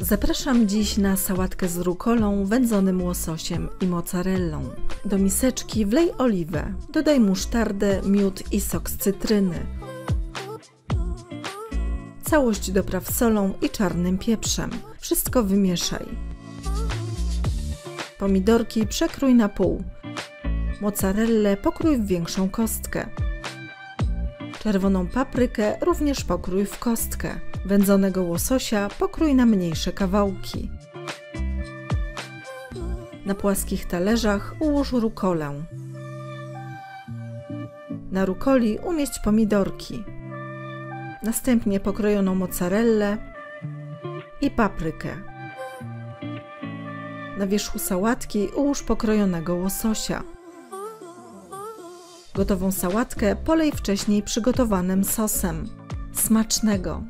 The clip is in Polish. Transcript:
Zapraszam dziś na sałatkę z rukolą, wędzonym łososiem i mozzarellą. Do miseczki wlej oliwę, dodaj musztardę, miód i sok z cytryny. Całość dopraw solą i czarnym pieprzem. Wszystko wymieszaj. Pomidorki przekrój na pół. Mozzarellę pokrój w większą kostkę. Czerwoną paprykę również pokrój w kostkę. Wędzonego łososia pokrój na mniejsze kawałki. Na płaskich talerzach ułóż rukolę. Na rukoli umieść pomidorki. Następnie pokrojoną mozzarellę i paprykę. Na wierzchu sałatki ułóż pokrojonego łososia. Gotową sałatkę polej wcześniej przygotowanym sosem. Smacznego!